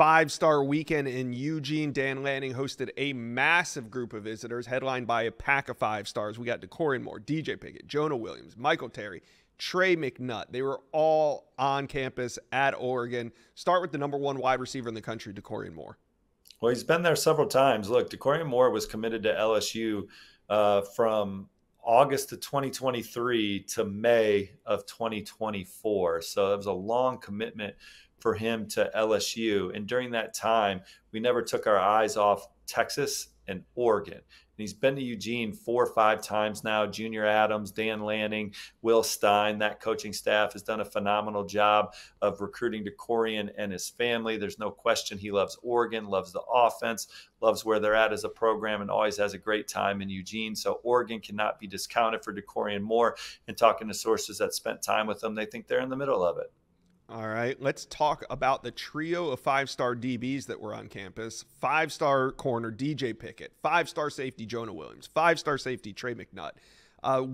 five-star weekend in Eugene. Dan Lanning hosted a massive group of visitors, headlined by a pack of five stars. We got DeCorey Moore, DJ Pickett, Jonah Williams, Michael Terry, Trey McNutt. They were all on campus at Oregon. Start with the #1 wide receiver in the country, DeCorey Moore. Well, he's been there several times. Look, DeCorey Moore was committed to LSU from August of 2023 to May of 2024. So that was a long commitment for him to LSU. And during that time, we never took our eyes off Texas and Oregon. And he's been to Eugene 4 or 5 times now. Junior Adams, Dan Lanning, Will Stein, that coaching staff has done a phenomenal job of recruiting DeCorey and his family. There's no question he loves Oregon, loves the offense, loves where they're at as a program, and always has a great time in Eugene. So Oregon cannot be discounted for DeCorey Moore. And talking to sources that spent time with him, they think they're in the middle of it. All right, let's talk about the trio of five-star DBs that were on campus. Five-star corner DJ Pickett, five-star safety Jonah Williams, five-star safety Trey McNutt.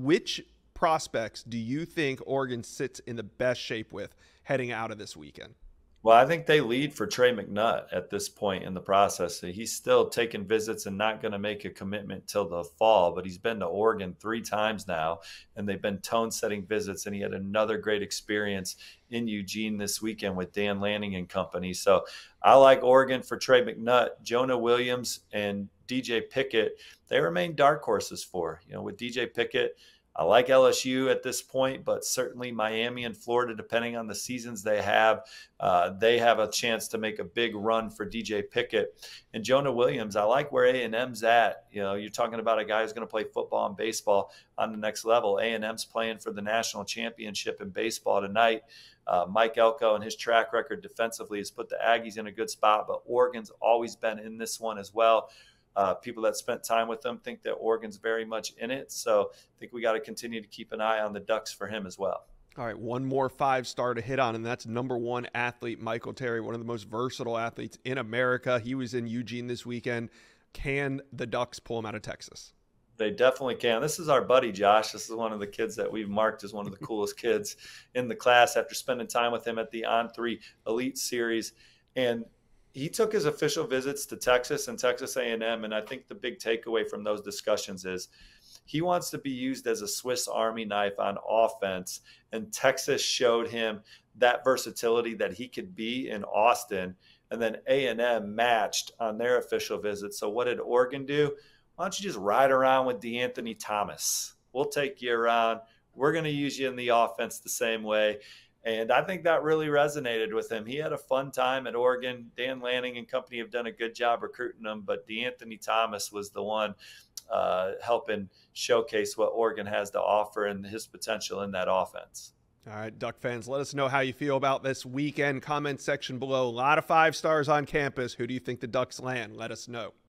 Which prospects do you think Oregon sits in the best shape with heading out of this weekend? Well, I think they lead for Trey McNutt at this point in the process. He's still taking visits and not going to make a commitment till the fall, but he's been to Oregon 3 times now, and they've been tone-setting visits, and he had another great experience in Eugene this weekend with Dan Lanning and company. So I like Oregon for Trey McNutt. Jonah Williams and DJ Pickett, they remain dark horses for, with DJ Pickett, I like LSU at this point, but certainly Miami and Florida, depending on the seasons they have a chance to make a big run for DJ Pickett. And Jonah Williams, I like where A&M's at. You're talking about a guy who's going to play football and baseball on the next level. A&M's playing for the national championship in baseball tonight. Mike Elko and his track record defensively has put the Aggies in a good spot, but Oregon's always been in this one as well. People that spent time with him think that Oregon's very much in it. So I think we got to continue to keep an eye on the Ducks for him as well. All right, one more five-star to hit on, and that's #1 athlete Michael Terry, one of the most versatile athletes in America. He was in Eugene this weekend. Can the Ducks pull him out of Texas? They definitely can. This is our buddy, Josh. This is one of the kids that we've marked as one of the coolest kids in the class after spending time with him at the On3 Elite Series. And he took his official visits to Texas and Texas A&M, and I think the big takeaway from those discussions is he wants to be used as a Swiss Army knife on offense, and Texas showed him that versatility that he could be in Austin, and then A&M matched on their official visit. So what did Oregon do? Why don't you just ride around with DeAnthony Thomas? We'll take you around. We're going to use you in the offense the same way. And I think that really resonated with him. He had a fun time at Oregon. Dan Lanning and company have done a good job recruiting him, but DeAnthony Thomas was the one helping showcase what Oregon has to offer and his potential in that offense. All right, Duck fans, let us know how you feel about this weekend. Comment section below. A lot of five stars on campus. Who do you think the Ducks land? Let us know.